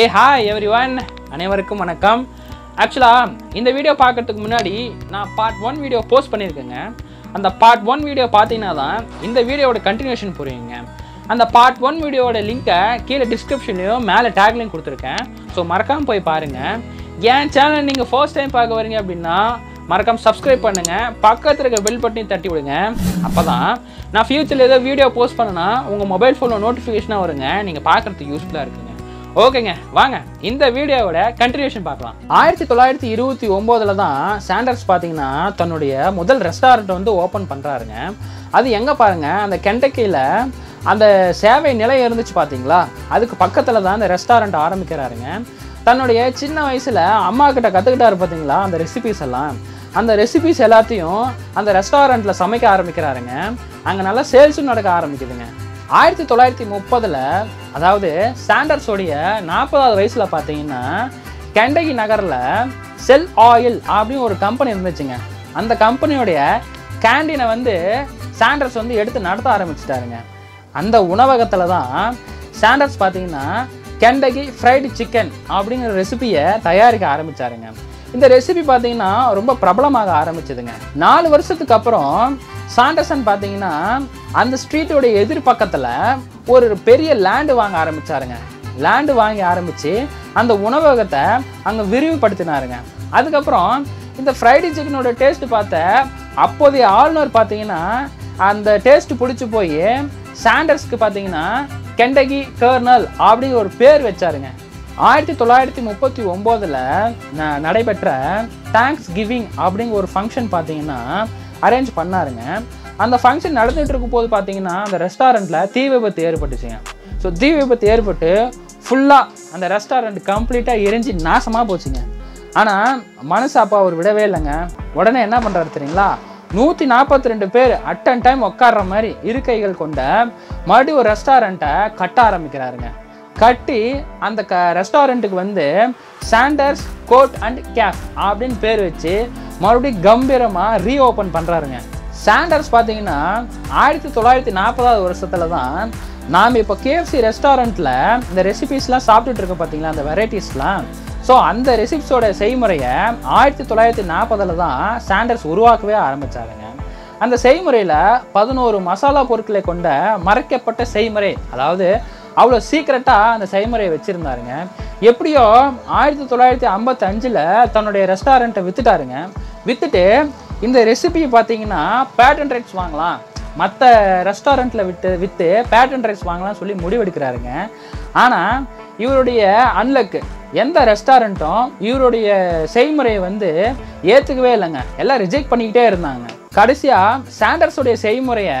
Hey, hi everyone! அனைவருக்கும் வணக்கம். Actually, இந்த வீடியோ பார்க்கிறதுக்கு முன்னாடி நான் பார்ட் 1 வீடியோ போஸ்ட் பண்ணியிருக்கேங்க. அந்த பார்ட் 1 வீடியோ பார்த்தீங்கன்னா தான் இந்த வீடியோவோட கண்டினியூஷன் புரியுங்க. அந்த பார்ட் 1 வீடியோவோட லிங்கை கீழே டிஸ்கிரிப்ஷன்லயும் மேலே டேக்லையும் கொடுத்துருக்கேன். ஸோ மறக்காம போய் பாருங்க. என் சேனல் நீங்கள் ஃபர்ஸ்ட் டைம் பார்க்க வரீங்க அப்படின்னா மறக்காம சப்ஸ்கிரைப் பண்ணுங்க. பக்கத்துல இருக்க பெல் பட்டனையும் தட்டி விடுங்க. அப்பதான் நான் ஃபியூச்சர்ல ஏதோ வீடியோ போஸ்ட் பண்ணனா உங்க மொபைல் ஃபோன்ல நோட்டிஃபிகேஷனா வருங்க. நீங்க பார்க்கறது யூஸ்ஃபுல்லா இருக்குங்க. ஓகேங்க, வாங்க இந்த வீடியோவோட கண்டினியூஷன் பார்க்கலாம். 1929ல தான் சாண்டர்ஸ் பாத்தீங்கன்னா தன்னுடைய முதல் ரெஸ்டாரண்ட் வந்து ஓபன் பண்றாருங்க. அது எங்க பாருங்க, அந்த கென்டக்கில அந்த சேவை நிலையம் இருந்துச்சு பாத்தீங்களா, அதுக்கு பக்கத்துல தான் அந்த ரெஸ்டாரண்ட் ஆரம்பிக்கிறாருங்க. தன்னுடைய சின்ன வயசுல அம்மா கிட்ட கத்துக்கிட்டாரு பாத்தீங்களா அந்த ரெசிபிஸ் எல்லாம். அந்த ரெசிபிஸ் எல்லாத்தையும் அந்த ரெஸ்டாரண்ட்டில் சமைக்க ஆரம்பிக்கிறாருங்க. அங்கே நல்லா சேல்ஸும் நடக்க ஆரம்பிக்குதுங்க. 1930ல் அதாவது சாண்டர்ஸோடைய 40வது வயசில் பார்த்தீங்கன்னா கென்டக்கி நகரில் செல் ஆயில் அப்படின்னு ஒரு கம்பெனி இருந்துச்சுங்க. அந்த கம்பெனியோடைய கேண்டீனை வந்து சாண்டர்ஸ் வந்து எடுத்து நடத்த ஆரம்பிச்சிட்டாருங்க. அந்த உணவகத்தில் தான் சாண்டர்ஸ் பார்த்தீங்கன்னா கென்டக்கி ஃப்ரைடு சிக்கன் அப்படிங்கிற ரெசிபியை தயாரிக்க ஆரம்பித்தாருங்க. இந்த ரெசிபி பார்த்தீங்கன்னா ரொம்ப பிரபலமாக ஆரம்பிச்சதுங்க. 4 வருஷத்துக்கு அப்புறம் சாண்டர்சன் பார்த்தீங்கன்னா அந்த ஸ்ட்ரீட்டோடைய எதிர்பக்கத்தில் ஒரு பெரிய லேண்டு வாங்க ஆரம்பித்தாருங்க. லேண்டு வாங்கி ஆரம்பித்து அந்த உணவகத்தை அங்கே விரிவுபடுத்தினாருங்க. அதுக்கப்புறம் இந்த ஃப்ரைடு சிக்கனோட டேஸ்ட் பார்த்த அப்போதைய ஆளுநர் பார்த்தீங்கன்னா அந்த டேஸ்ட் பிடிச்சி போய் சாண்டர்ஸ்க்கு பார்த்தீங்கன்னா கென்டக்கி கர்னல் அப்படிங்கிற ஒரு பேர் வச்சாருங்க. 1939ல் நடைபெற்ற தேங்க்ஸ் கிவிங் அப்படிங்கிற ஒரு ஃபங்க்ஷன் பார்த்தீங்கன்னா அரேஞ்ச் பண்ணாருங்க. அந்த ஃபங்க்ஷன் நடந்துகிட்டு இருக்கும் போது பார்த்தீங்கன்னா அந்த ரெஸ்டாரண்ட்டில் தீ விபத்து ஏற்பட்டுச்சுங்க. ஸோ தீ விபத்து ஏற்பட்டு ஃபுல்லாக அந்த ரெஸ்டாரண்ட் கம்ப்ளீட்டாக எரிஞ்சு நாசமாக போச்சுங்க. ஆனால் மனசு அப்பா அவர் விடவே இல்லைங்க. உடனே என்ன பண்ணுறாரு தெரியுங்களா, 142 பேர் அட் அண்ட் டைம் உட்கார்ற மாதிரி இருக்கைகள் கொண்ட மறுபடியும் ஒரு ரெஸ்டாரண்ட்டை கட்ட ஆரம்பிக்கிறாருங்க. கட்டி அந்த ரெஸ்டாரண்ட்டுக்கு வந்து சாண்டர்ஸ் கோட் அண்ட் கேஃப் அப்படின்னு பேர் வச்சு மறுபடியும் கம்பீரமாக ரீஓப்பன் பண்ணுறாருங்க. சாண்டர்ஸ் பார்த்தீங்கன்னா 1940வது வருஷத்தில் தான் நாம் இப்போ கேஎஃப்சி ரெஸ்டாரண்ட்டில் இந்த ரெசிபிஸ்லாம் சாப்பிட்டுட்டு இருக்கோம் பார்த்தீங்களா, அந்த வெரைட்டிஸ்லாம். ஸோ அந்த ரெசிபிஸோட செய்முறையை 1940ல் தான் சாண்டர்ஸ் உருவாக்கவே ஆரம்பித்தாருங்க. அந்த செய்முறையில் 11 மசாலா பொருட்களை கொண்ட மறைக்கப்பட்ட செய்முறை, அதாவது அவ்வளோ சீக்கிரட்டாக அந்த செய்முறையை வச்சுருந்தாருங்க. எப்படியோ 1955ல் தன்னுடைய ரெஸ்டாரண்ட்டை விற்றுட்டாருங்க. விற்றுட்டு இந்த ரெசிபி பார்த்தீங்கன்னா பேட்டன் ரைட்ஸ் வாங்கலாம், மற்ற ரெஸ்டாரண்ட்டில் விற்று பேட்டன் ரைட்ஸ் வாங்கலாம்னு சொல்லி முடிவெடுக்கிறாருங்க. ஆனால் இவருடைய அன்லக்கு, எந்த ரெஸ்டாரண்ட்டும் இவருடைய செய்முறையை வந்து ஏற்றுக்கவே இல்லைங்க. எல்லாம் ரிஜெக்ட் பண்ணிக்கிட்டே இருந்தாங்க. கடைசியாக சாண்டர்ஸோடைய செய்முறையை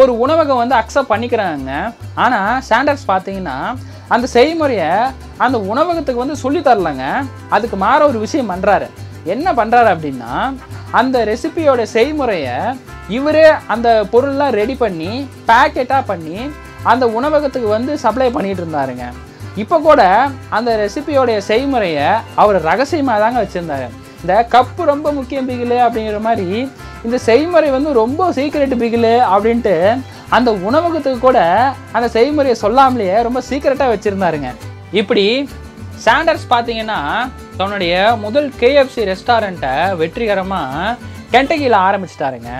ஒரு உணவகம் வந்து அக்செப்ட் பண்ணிக்கிறாங்க. ஆனால் சாண்டர்ஸ் பார்த்தீங்கன்னா அந்த செய்முறையை அந்த உணவகத்துக்கு வந்து சொல்லி தரலங்க. அதுக்கு மாற ஒரு விஷயம் பண்ணுறாரு. என்ன பண்ணுறாரு அப்படின்னா அந்த ரெசிபியோட செய்முறையை இவரே அந்த பொருள்லாம் ரெடி பண்ணி பேக்கெட்டாக பண்ணி அந்த உணவகத்துக்கு வந்து சப்ளை பண்ணிகிட்டு இருந்தாருங்க. இப்போ கூட அந்த ரெசிபியோடைய செய்முறையை அவர் ரகசியமாக தாங்க வச்சுருந்தாரு. இந்த கப்பு ரொம்ப முக்கியம் பிகிலு அப்படிங்கிற மாதிரி இந்த செய்முறை வந்து ரொம்ப சீக்கிரட் பிகிலு அப்படின்ட்டு அந்த உணவகத்துக்கு கூட அந்த செய்முறையை சொல்லாமலேயே ரொம்ப சீக்கிரட்டாக வச்சுருந்தாருங்க. இப்படி சாண்டர்ஸ் பார்த்தீங்கன்னா தன்னுடைய முதல் கேஎஃப்சி ரெஸ்டாரண்ட்டை வெற்றிகரமாக கென்டக்கியில் ஆரம்பிச்சிட்டாருங்க.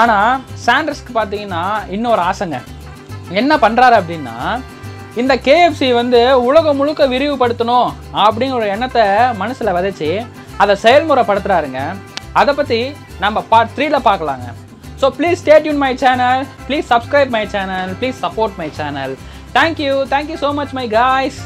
ஆனால் சாண்டர்ஸ்க்கு பார்த்தீங்கன்னா இன்னொரு ஆசைங்க. என்ன பண்ணுறாரு அப்படின்னா இந்த கேஎஃப்சி வந்து உலகம் முழுக்க விரிவுபடுத்தணும் அப்படிங்கிற ஒரு எண்ணத்தை மனசில் விதைச்சி அதை செயல்முறைப்படுத்துகிறாருங்க. அதை பற்றி நம்ம பார்ட் 3ல பார்க்கலாங்க. So please stay tune my channel, please subscribe my channel, please support my channel. Thank you so much my guys.